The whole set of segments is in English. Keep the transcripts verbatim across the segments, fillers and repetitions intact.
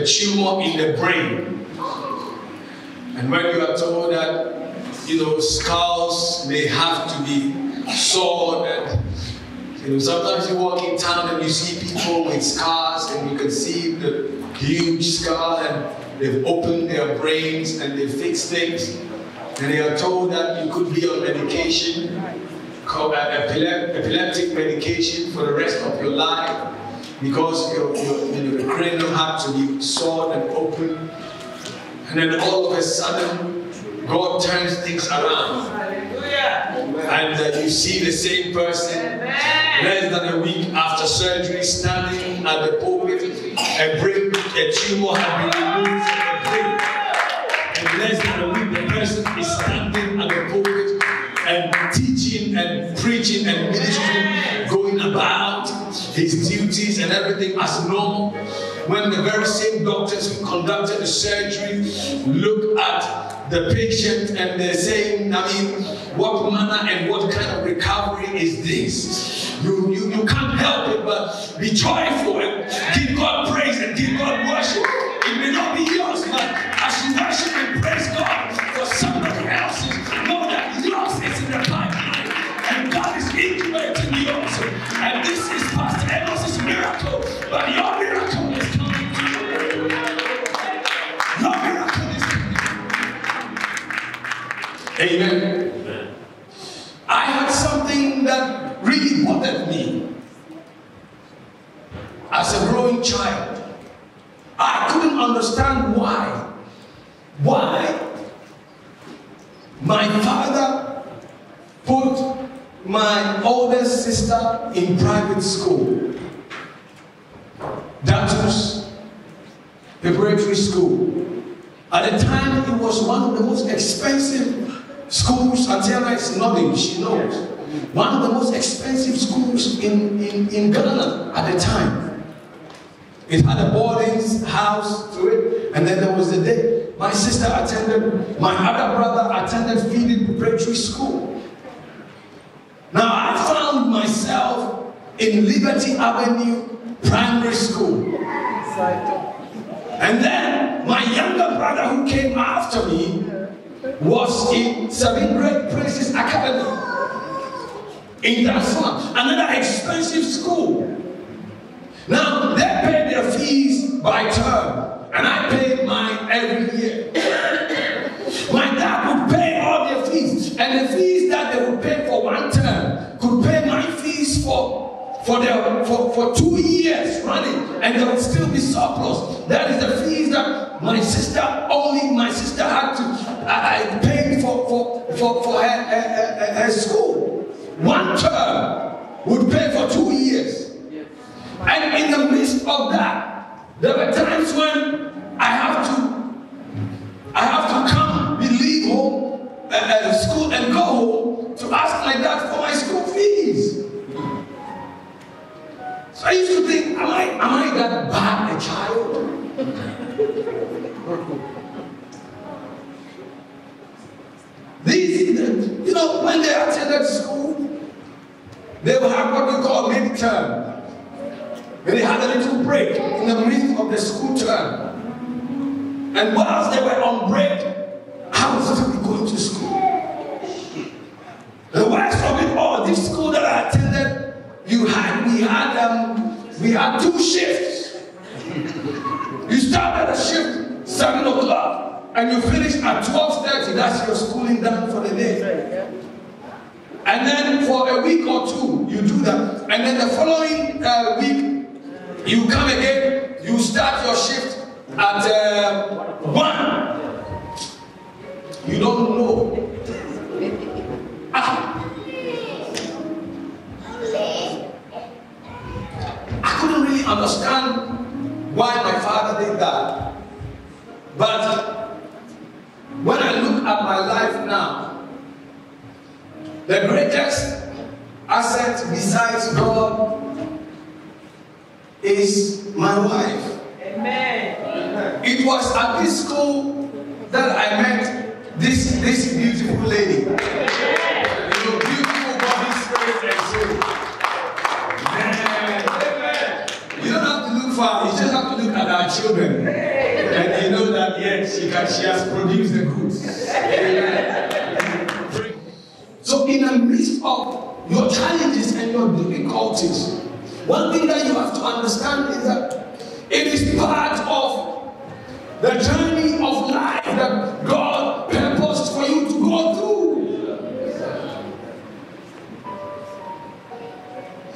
Tumor in the brain, and when you are told that you know skulls may have to be sawed, and you know sometimes you walk in town and you see people with scars and you can see the huge scar and they've opened their brains and they fix things, and they are told that you could be on medication, epileptic medication for the rest of your life. Because your, your, you know, the cranium had to be sawed and opened. And then all of a sudden, God turns things around. And uh, you see the same person less than a week after surgery standing at the pulpit. A brain, a tumor had been removed from the brain. And less than a week, the person is standing at the pulpit and teaching and preaching and ministry, going about his duties and everything as normal, when the very same doctors who conducted the surgery look at the patient and they're saying, I mean, what manner and what kind of recovery is this? You, you, you can't help it but be joyful and give God praise and give God worship. It may not be yours, but as you worship and praise God for somebody else's, know that yours is in the pipeline and God is incubating yours. And this is Pastor Enos' miracle, but your miracle is coming to you. Your miracle is coming to you. Amen. Amen. I had something that really bothered me. As a growing child, I couldn't understand why. Why my father put my older sister in private school. That was preparatory school. At the time, it was one of the most expensive schools. Antela is nothing, she knows. One of the most expensive schools in, in, in Ghana at the time. It had a boarding house to it, and then there was the day my sister attended, my other brother attended feeding preparatory school. Now, I found myself in Liberty Avenue Primary School. And then, my younger brother who came after me was in seventh grade Princess Academy in Darfur, another expensive school. Now, they paid their fees by term, and I paid mine every year. My dad would pay all their fees, and the fees that they would pay for one term could pay my fees for for, their, for for two years running, and there would still be surplus. That is the fees that my sister, only my sister had to, I, I paid for, for, for, for her, her, her school. One term would pay for two years. And in the midst of that, there were times when I have to, I have to come, leave home, uh, uh, school and go home to ask like that for my school fees. So I used to think, am I, am I that bad a child? These, you know, when they attended school, they would have what we call mid-term. When they had a little break in the midst of the school term. And whilst they were on break, I was still going to school. The worst of it all, this school that I attended, you had, we had um, we had two shifts. You started a shift seven o'clock. And you finish at twelve thirty, that's your schooling done for the day. And then for a week or two, you do that. And then the following uh, week, you come again, you start your shift at uh, one. You don't know. Ah. I couldn't really understand why my father did that. But when I look at my life now, the greatest asset besides God is my wife. Amen. It was at this school that I met this, this beautiful lady. Amen. Your beautiful body, spirit, and soul. Amen. You don't have to look far, you just have to look at our children. And you know that, yes, she, can, she has produced the goods. So in the midst of your challenges and your difficulties, one thing that you have to understand is that it is part of the journey of life that God purposed for you to go through.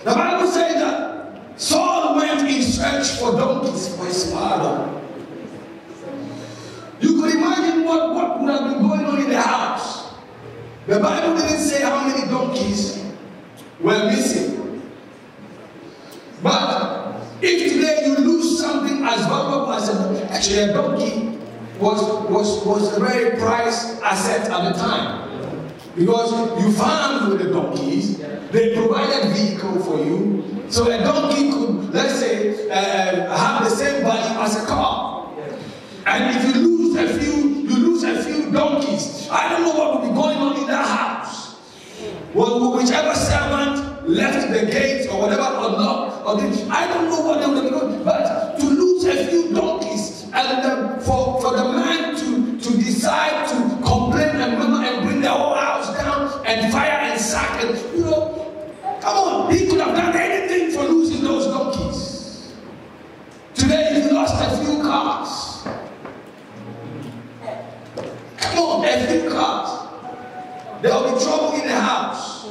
The Bible says that Saul went in search for donkeys for his father. You could imagine what, what would have been going on in the house. The Bible didn't say how many donkeys were missing. But if today you lose something as valuable as a donkey, actually a donkey was, was, was a very prized asset at the time. Because you farmed with the donkeys, they provided vehicle for you. So a donkey could, let's say, uh, have the same value as a car. And if you lose a few, you lose a few donkeys. I don't know what will be going on in that house. Well, whichever servant left the gate or whatever unlocked, or did, I don't know what they will be going. But to lose a few donkeys and um, for, for the man to, to decide to complain and murmur and bring the whole house down and fire and sack and, you know, come on, he could have done anything for losing those donkeys. Today he lost a few cars. No, a few cars. There will be trouble in the house.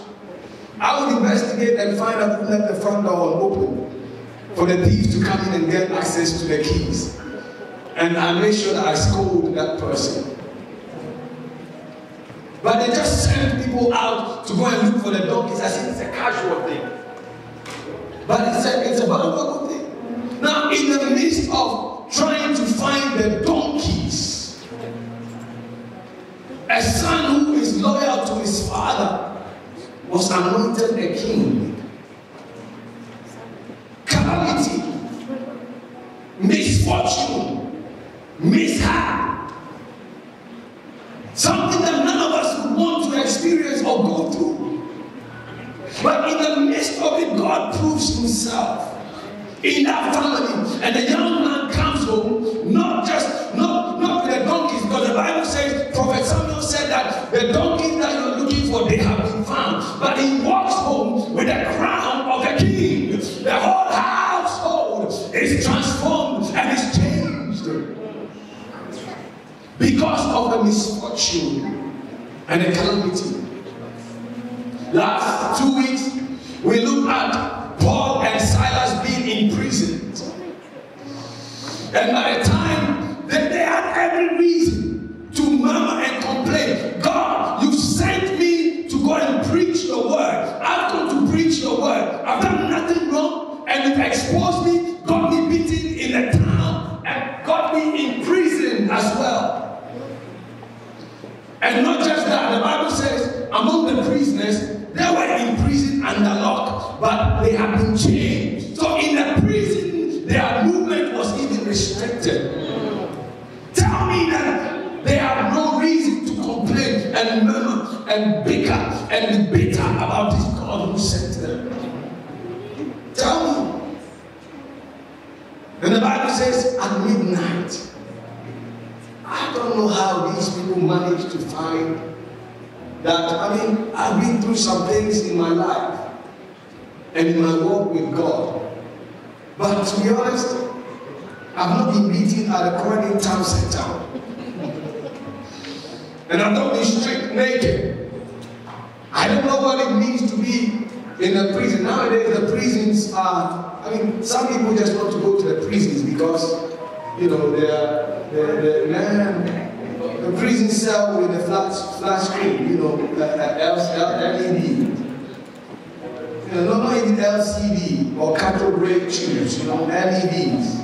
I will investigate and find out who left the front door open for the thieves to come in and get access to the keys. And I make sure that I scold that person. But they just send people out to go and look for the donkeys as if it's a casual thing. But it's a, it's a valuable thing. Now, in the midst of trying to find the donkeys, a son who is loyal to his father was anointed a king. Calamity, misfortune, mishap, something that none of us would want to experience or go through. But in the midst of it, God proves himself in that family. And the young man comes home, not just, not, not with the donkeys, because the Bible says, Prophet Samuel said that the donkey that you're looking for, they have been found. But he walks home with the crown of the king. The whole household is transformed and is changed because of the misfortune and the calamity. Last two weeks, we looked at Paul and Silas being imprisoned. And by the time that they had every reason to murmur and complain, God, you sent me to go and preach your word. I've come to preach your word. I've done nothing wrong, and it exposed me, got me beaten in the town, and got me in prison as well. And not just that, the Bible among the prisoners, they were imprisoned under lock, but they had been chained. So in the prison, their movement was even restricted. Tell me that they have no reason to complain and murmur and bicker and be bitter about this God who sent them. Tell me. And the Bible says, at midnight, I don't know how these people managed to find that. I mean, I've been through some things in my life and in my walk with God. But to be honest, I've not been beaten at a corner town center. And I've not been stripped naked. I don't know what it means to be in a prison. Nowadays, the prisons are, I mean, some people just want to go to the prisons because, you know, they're. The, the, man, the prison cell with the flash, flash screen, you know, L C D. You know, not even L C D or cathode ray tubes, you know, L E Ds.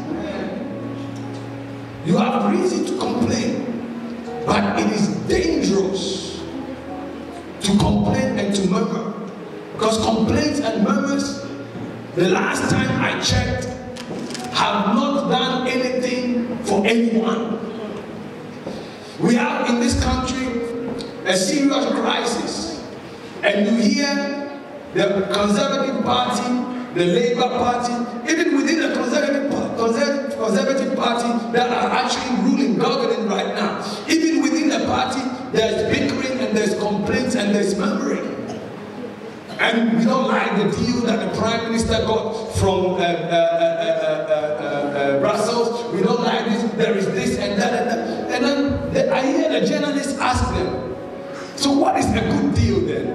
You have reason to complain, but it is dangerous to complain and to murmur. Because complaints and murmurs, the last time I checked, have not done anything for anyone. We have in this country a serious crisis, and you hear the Conservative Party, the Labour Party, even within the Conservative, Conservative, Conservative Party that are actually ruling, governing right now. Even within the party, there's bickering and there's complaints and there's murmuring. And we don't like the deal that the Prime Minister got from uh, uh, uh, uh, uh, uh, Brussels. We don't like this, there is this and that and that. And then the, I hear the journalists ask them, so what is a good deal then?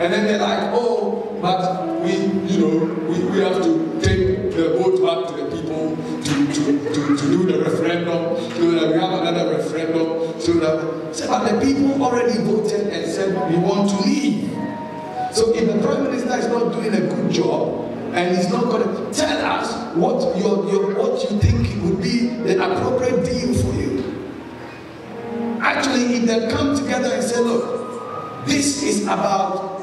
And then they're like, oh, but we, you know, we, we have to take the vote back to the people to, to, to, to do the referendum, so that we have another referendum, so that... So, but the people already voted and said we want to leave. So if the Prime Minister is not doing a good job and he's not going to tell us what, your, your, what you think would be the appropriate deal for you. Actually, if they come together and say, look, this is about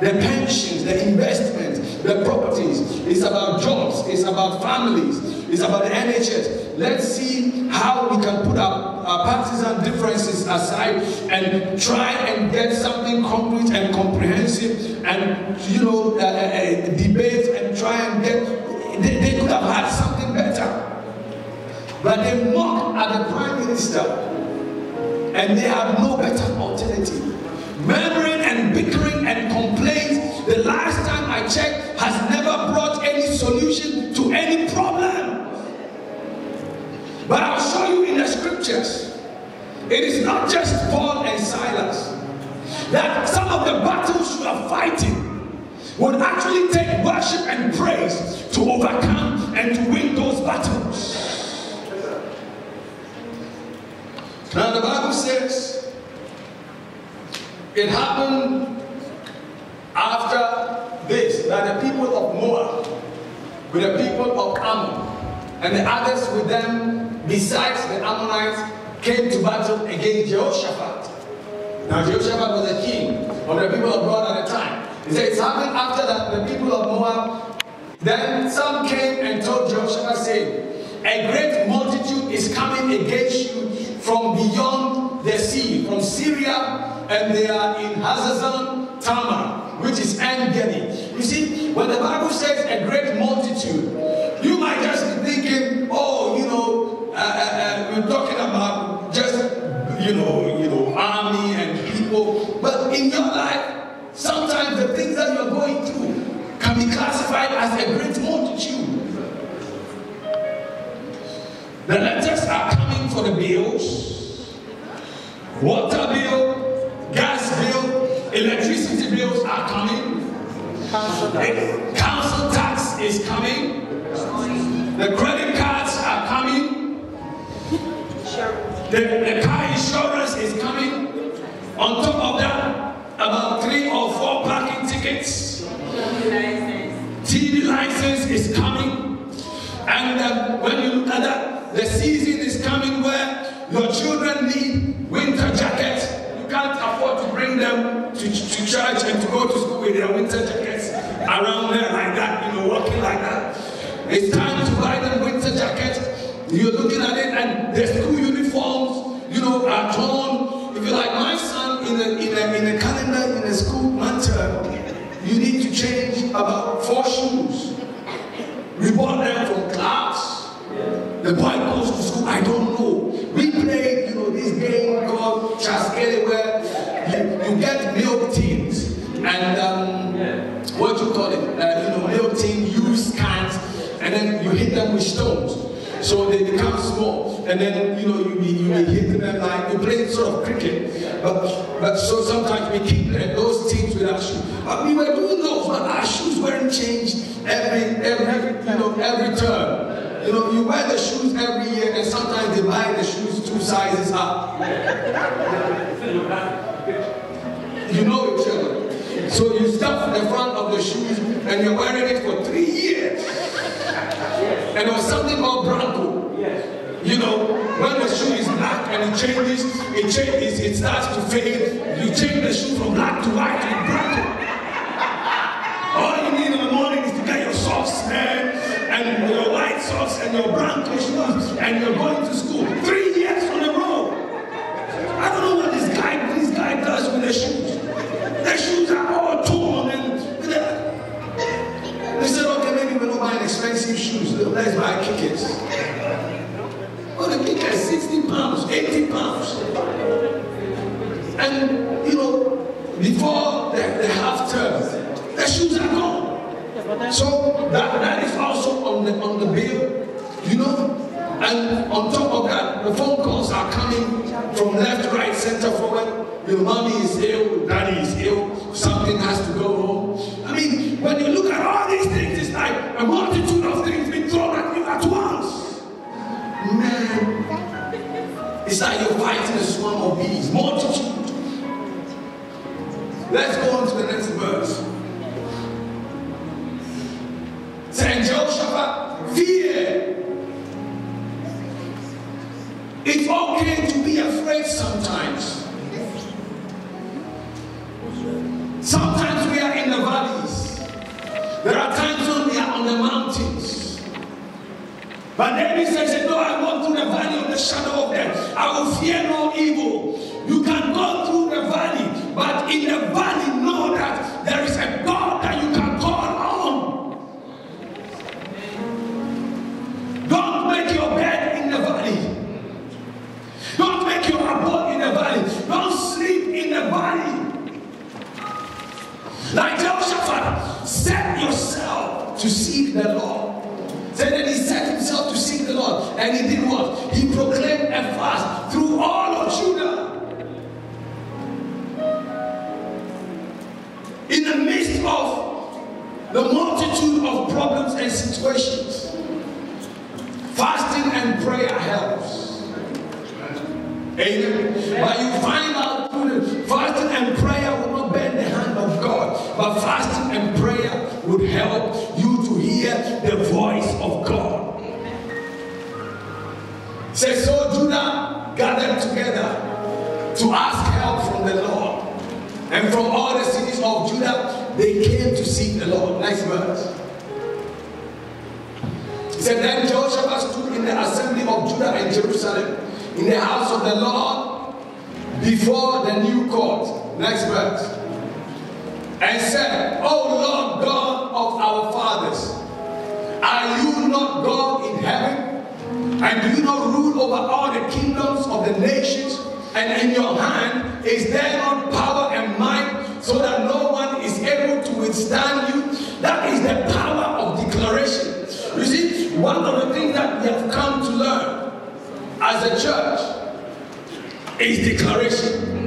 the pensions, the investments, the properties, it's about jobs, it's about families, it's about the N H S. Let's see how we can put our, our partisan differences aside and try and get something concrete and comprehensive and, you know, uh, uh, debate and try and get, they, they could have had something better. But they mock at the Prime Minister and they have no better alternative. Murmuring and bickering and complaints, the last time I checked, has never brought any solution to any problem. But I'll show you in the scriptures, it is not just Paul and Silas, that some of the battles you are fighting would actually take worship and praise to overcome and to win those battles. Now the Bible says, it happened after this, that the people of Moab, with the people of Ammon, and the others with them, besides the Ammonites, came to battle against Jehoshaphat. Now Jehoshaphat was a king of the people of God at the time. It says it happened after that the people of Moab, then some came and told Jehoshaphat, saying, a great multitude is coming against you from beyond the sea, from Syria, and they are in Hazazon-tamar, which is An-Gedi. You see, when the Bible says a great multitude, you might just be thinking, oh, you know, uh, uh, we're talking about just, you know, you know, army and people. But in your life, sometimes the things that you're going through can be classified as a great multitude. The letters are coming for the bills, water bill, gas bill, electricity bills are coming. Council tax. Council tax is coming. The credit cards are coming. The, the car insurance is coming. On top of that, about three or four parking tickets. T V license is coming. And uh, when you look at that, the season is coming where your children need winter jackets. them to, to church and to go to school with their winter jackets around there like that, you know, walking like that. It's time to buy them winter jackets. You're looking at it and their school uniforms, you know, are torn. If you're like my son in a, in a, in a calendar, in a school mantle, you need to change about four shoes. We bought them from class. Yeah. The boy goes to school, I don't know. We played, you know, this game called Chasquele where you, you get milk teams and um, yeah. what you call it, uh, you know, milk team, use cans, and then you hit them with stones. So they become small, and then you know you be you be hitting them like you play sort of cricket. But but so sometimes we keep those things with our shoes. But we were doing those, but our shoes weren't changed every every you know every term. You know you wear the shoes every year, and sometimes they buy the shoes two sizes up. You know each other. So you stuff the front of the shoes, and you're wearing it for three years. And there was something called branco. Yes. You know, when the shoe is black and it changes, it changes, it starts to fade. You change the shoe from black to white and branco. All you need in the morning is to get your socks, man, and your white socks and your branco shoes, and you're going to school three years on a row. I don't know what this guy, this guy does with the shoes. The shoes are all torn and they said, okay, maybe we don't buy expensive shoes, let's buy kickers. Oh, the kickers, sixty pounds, eighty pounds. And, you know, before the, the half term, the shoes are gone. So that, that is also on the, on the bill, you know? And on top of that, the phone calls are coming from left, right, center, forward. Your mommy is ill, daddy is ill, something has to go home. I mean, when you look at all these things, it's like a multitude of things being thrown at you at once. Man, it's like you're fighting a swarm of bees, multitude. Let's go on to the next verse. Saint Jehoshaphat, fear. It's okay to be afraid sometimes. Sometimes we are in the valleys. There are times when we are on the mountains. But David says, "No, I walk through the valley of the shadow of death. I will fear no evil." You can go through the valley, but in the valley, know that there is a God that you can call on. Don't make your bed in the valley. Don't make your abode in the valley. Don't sleep in the valley. Like Jehoshaphat, set yourself to seek the Lord. So then he set himself to seek the Lord. And he did what? He proclaimed a fast through all of Judah. In the midst of the multitude of problems and situations, fasting and prayer helps. Amen. But you find out through the fasting and prayer will not bend the hand of God. But fasting and prayer would help you to hear the voice of God. Says so Judah gathered together to ask help from the Lord. And from all the cities of Judah, they came to seek the Lord. Next verse. Said then Jehoshaphat stood in the assembly of Judah and Jerusalem, in the house of the Lord, before the new court. Next verse. And said, "O Lord God of our fathers, are you not God in heaven? And do you not rule over all the kingdoms of the nations? And in your hand is there not power and might, so that no one is able to withstand you?" That is the power of declaration. You see, one of the things that we have come to learn as a church is declaration.